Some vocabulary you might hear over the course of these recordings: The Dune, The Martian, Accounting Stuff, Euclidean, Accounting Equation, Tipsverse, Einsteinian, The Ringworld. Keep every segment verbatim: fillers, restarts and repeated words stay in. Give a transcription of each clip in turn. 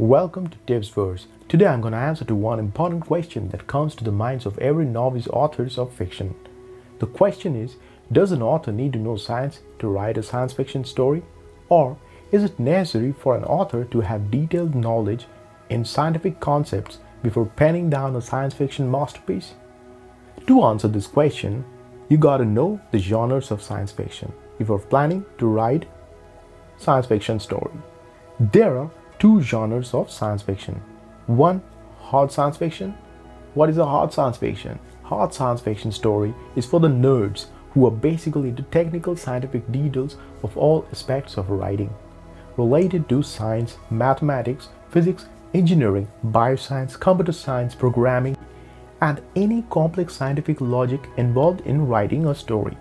Welcome to Tipsverse. Today I'm going to answer to one important question that comes to the minds of every novice authors of fiction. The question is, does an author need to know science to write a science fiction story? Or is it necessary for an author to have detailed knowledge in scientific concepts before penning down a science fiction masterpiece? To answer this question, you gotta know the genres of science fiction if you're planning to write a science fiction story. There are two genres of science fiction. One, hard science fiction. What is a hard science fiction? Hard science fiction story is for the nerds who are basically into technical scientific details of all aspects of writing, related to science, mathematics, physics, engineering, bioscience, computer science, programming, and any complex scientific logic involved in writing a story.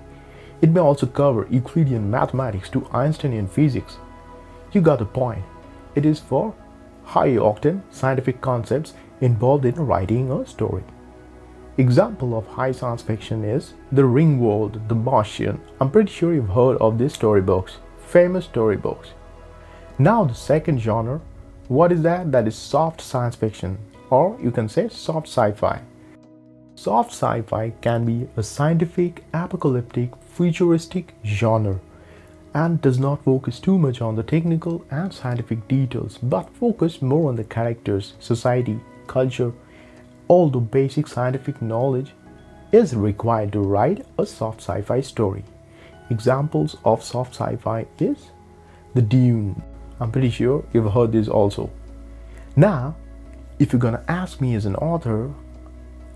It may also cover Euclidean mathematics to Einsteinian physics. You got the point. It is for high-octane scientific concepts involved in writing a story. Example of high science fiction is The Ringworld, The Martian. I'm pretty sure you've heard of these storybooks, famous storybooks. Now the second genre, what is that? That is soft science fiction, or you can say soft sci-fi. Soft sci-fi can be a scientific, apocalyptic, futuristic genre and does not focus too much on the technical and scientific details, but focus more on the characters, society, culture. All the basic scientific knowledge is required to write a soft sci-fi story. Examples of soft sci-fi is The Dune. I'm pretty sure you've heard this also. Now, if you're gonna ask me as an author,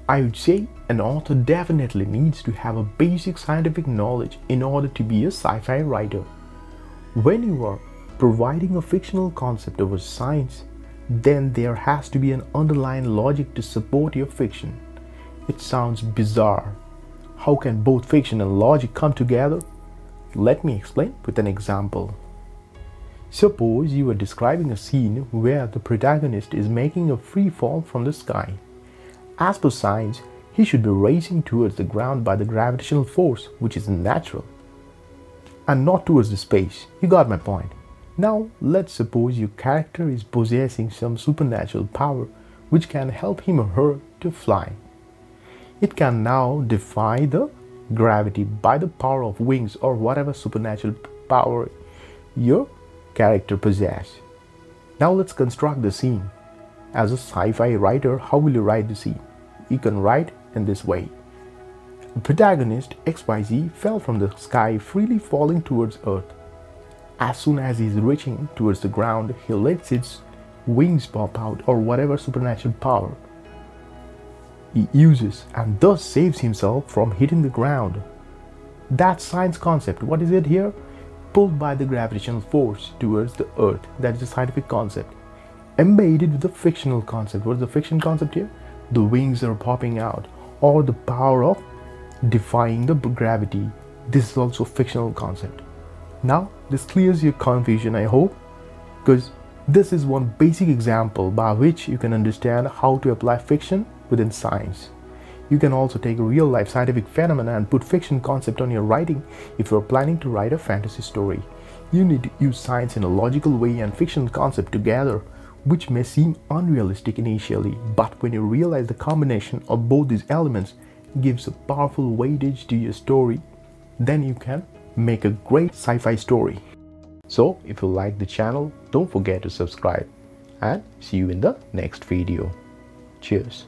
I would say an author definitely needs to have a basic scientific knowledge in order to be a sci-fi writer. When you are providing a fictional concept of a science, then there has to be an underlying logic to support your fiction. It sounds bizarre. How can both fiction and logic come together? Let me explain with an example. Suppose you are describing a scene where the protagonist is making a free fall from the sky. As per science, he should be racing towards the ground by the gravitational force, which is natural, and not towards the space. You got my point. Now, let's suppose your character is possessing some supernatural power which can help him or her to fly. It can now defy the gravity by the power of wings or whatever supernatural power your character possesses. Now, let's construct the scene. As a sci-fi writer, how will you write the scene? You can write in this way. The protagonist X Y Z fell from the sky, freely falling towards Earth. As soon as he is reaching towards the ground, he lets its wings pop out or whatever supernatural power he uses and thus saves himself from hitting the ground. That's science concept. What is it here? Pulled by the gravitational force towards the Earth. That is a scientific concept. Embedded with the fictional concept. What is the fiction concept here? The wings are popping out or the power of defying the gravity. This is also a fictional concept. Now this clears your confusion, I hope, because this is one basic example by which you can understand how to apply fiction within science. You can also take a real life scientific phenomena and put fiction concept on your writing. If you are planning to write a fantasy story, you need to use science in a logical way and fiction concept together, which may seem unrealistic initially, but when you realize the combination of both these elements gives a powerful weightage to your story, then you can make a great sci-fi story. So if you like the channel, don't forget to subscribe, and see you in the next video. Cheers.